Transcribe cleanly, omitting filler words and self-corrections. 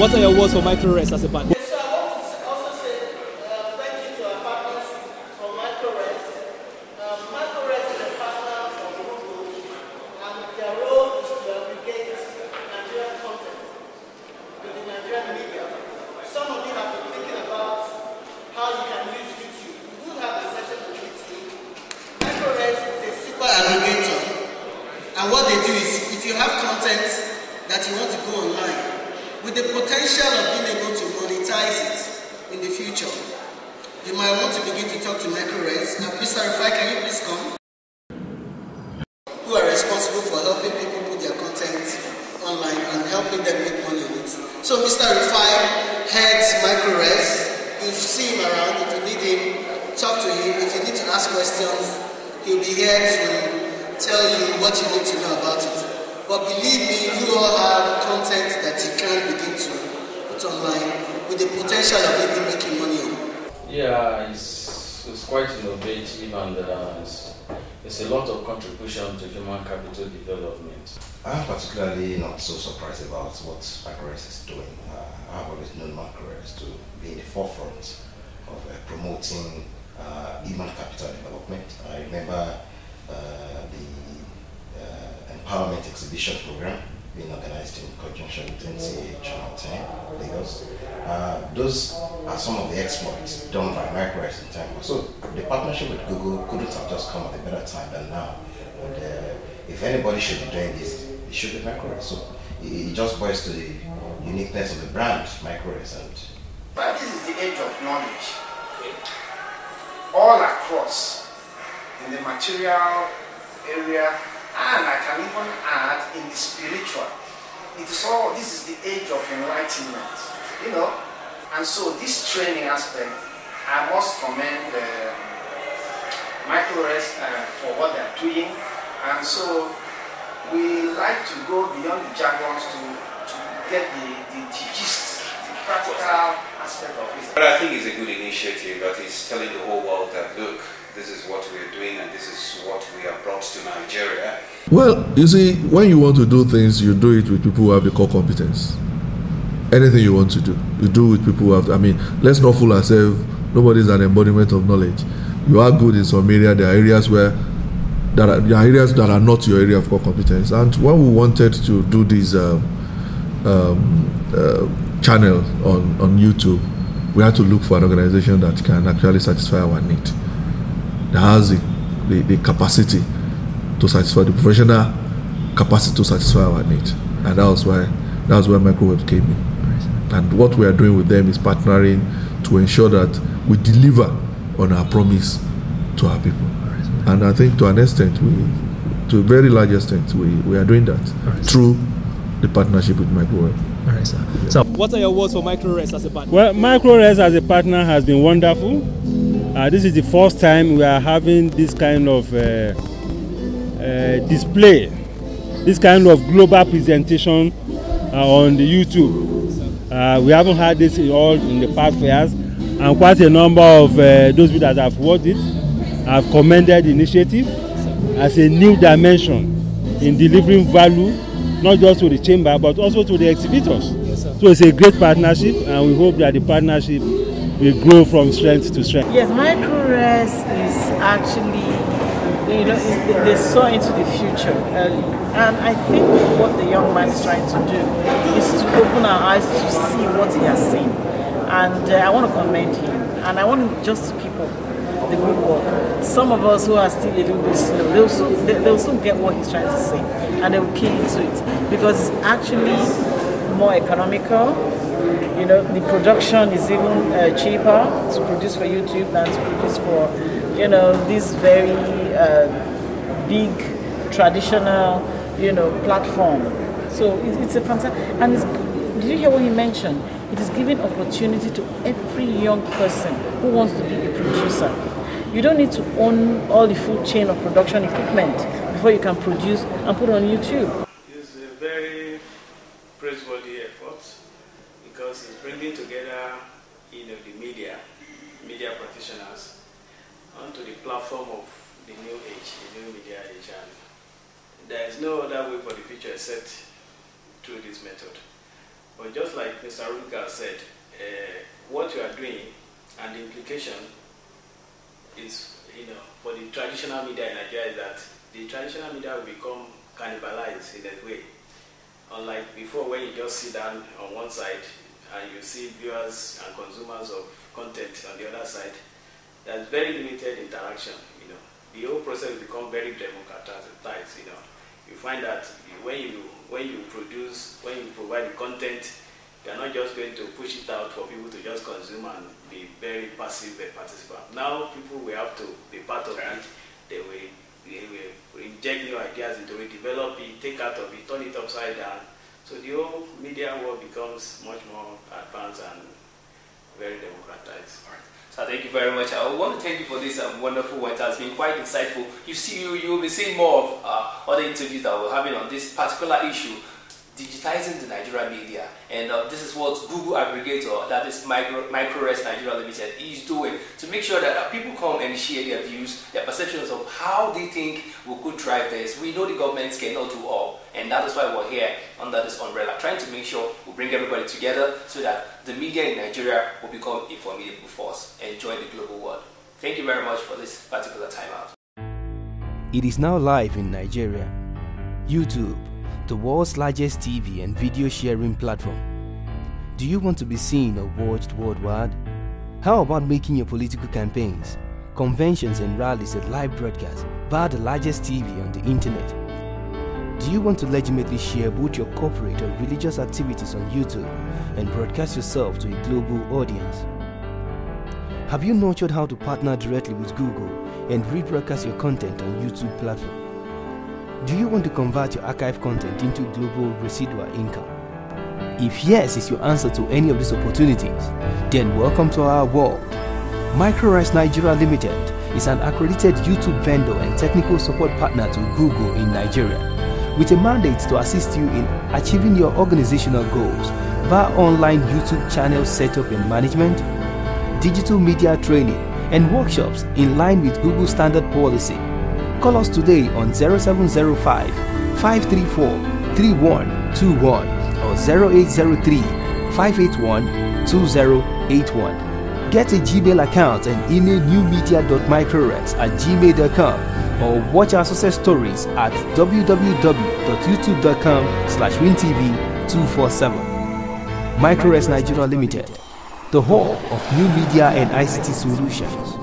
What are your words for Microres as a bank? Yes, sir, I want to also say thank you to our partners from Microres. Microres is a partner of Google, and their role is to aggregate Nigerian content with the Nigerian media. Some of you have been thinking about how you can use YouTube. We will have a session with YouTube. Microres is a super aggregator, and what they do is, if you have content that you want to go online, with the potential of being able to monetize it in the future, you might want to begin to talk to Microres. Now, Mr. Rufai, can you please come? Who are responsible for helping people put their content online and helping them make money on it. So, Mr. Rufai heads Microres. If you see him around, if you need him, talk to him. If you need to ask questions, he'll be here to tell you what you need to know about it. But believe me, you all have content that you can begin to put online with the potential of even making money on. Yeah, it's quite innovative, and it's a lot of contribution to human capital development. I'm particularly not so surprised about what Microres is doing. I've always known Microres to be in the forefront of promoting human capital development. I remember Empowerment Exhibition Program being organized in conjunction with NCA Channel 10, Lagos. Those are some of the exploits done by Microres in time. So the partnership with Google couldn't have just come at a better time than now. And, if anybody should be doing this, it should be Microres. So it just boils to the uniqueness of the brand, Microres. But this is the age of knowledge. All across, in the material area, and I can even add in the spiritual. It is all, this is the age of enlightenment, you know. And so this training aspect, I must commend Microres for what they are doing. And so we like to go beyond the jargons to get the gist, the practical aspect of it. But I think it's a good initiative that is telling the whole world that, look, this is what we are doing and this is what we have brought to Nigeria. Well, you see, when you want to do things, you do it with people who have the core competence. Anything you want to do, you do with people who have, I mean, let's not fool ourselves. Nobody's an embodiment of knowledge. You are good in some area, there are areas where, there are areas that are not your area of core competence. And when we wanted to do this channel on YouTube, we had to look for an organization that can actually satisfy our need. That has the capacity to satisfy the professional capacity to satisfy our need, and that was where Microres came in. And what we are doing with them is partnering to ensure that we deliver on our promise to our people. And I think to an extent, to a very large extent, we are doing that through the partnership with Microres. All right, sir. So, what are your words for Microres as a partner? Well, Microres as a partner has been wonderful. This is the first time we are having this kind of display, this kind of global presentation on the YouTube. We haven't had this at all in the past years, and quite a number of those that have watched it have commended the initiative as a new dimension in delivering value, not just to the chamber but also to the exhibitors. Yes, so it's a great partnership, and we hope that the partnership we grow from strength to strength. Yes, Microres is actually, you know, they saw into the future early. And I think what the young man is trying to do is to open our eyes to see what he has seen. And I want to commend him. And I want just to keep up the good work. Some of us who are still a little bit slow, they'll soon get what he's trying to say. And they'll key into it. Because it's actually more economical. You know, the production is even cheaper to produce for YouTube than to produce for, you know, this very big traditional, you know, platform. So it's a fantastic, and it's, did you hear what he mentioned? It is giving opportunity to every young person who wants to be a producer. You don't need to own all the full chain of production equipment before you can produce and put on YouTube. It's a very praiseworthy effort, because it's bringing together, you know, the media professionals onto the platform of the new age, the new media age, and there is no other way for the future except through this method. But just like Mr. Ruka said, what you are doing and the implication is, for the traditional media in Nigeria is that the traditional media will become cannibalized in that way. Unlike before, when you just sit down on one side and you see viewers and consumers of content on the other side, there's very limited interaction. The whole process becomes very democratized. You find that when you provide content, you are not just going to push it out for people to just consume and be very passive participant. Now people will have to be part of it. They will inject new ideas into it, develop it, take out of it, turn it upside down. So the whole media world becomes much more advanced and very democratized. All right. So thank you very much. I want to thank you for this wonderful one. It has been quite insightful. You will be seeing more of other interviews that we're having on this particular issue, digitizing the Nigeria media. And this is what Google aggregator, that is Microres Nigeria Limited, is doing to make sure that people come and share their views, their perceptions of how they think we could drive this. We know the governments cannot do all, and that is why we're here under this umbrella, trying to make sure we bring everybody together so that the media in Nigeria will become a formidable force and join the global world. Thank you very much for this particular timeout. It is now live in Nigeria. YouTube, the world's largest TV and video sharing platform. Do you want to be seen or watched worldwide? How about making your political campaigns, conventions and rallies at live broadcast via the largest TV on the internet? Do you want to legitimately share both your corporate or religious activities on YouTube and broadcast yourself to a global audience? Have you nurtured how to partner directly with Google and rebroadcast your content on YouTube platform? Do you want to convert your archive content into global residual income? If yes is your answer to any of these opportunities, then welcome to our world. Microres Nigeria Limited is an accredited YouTube vendor and technical support partner to Google in Nigeria, with a mandate to assist you in achieving your organizational goals via online YouTube channel setup and management, digital media training, and workshops in line with Google standard policy. Call us today on 0705-534-3121 or 0803-581-2081. Get a Gmail account and email newmedia.microres@gmail.com or watch our success stories at www.youtube.com/WinTV247. Microres Nigeria Limited, the hub of new media and ICT solutions.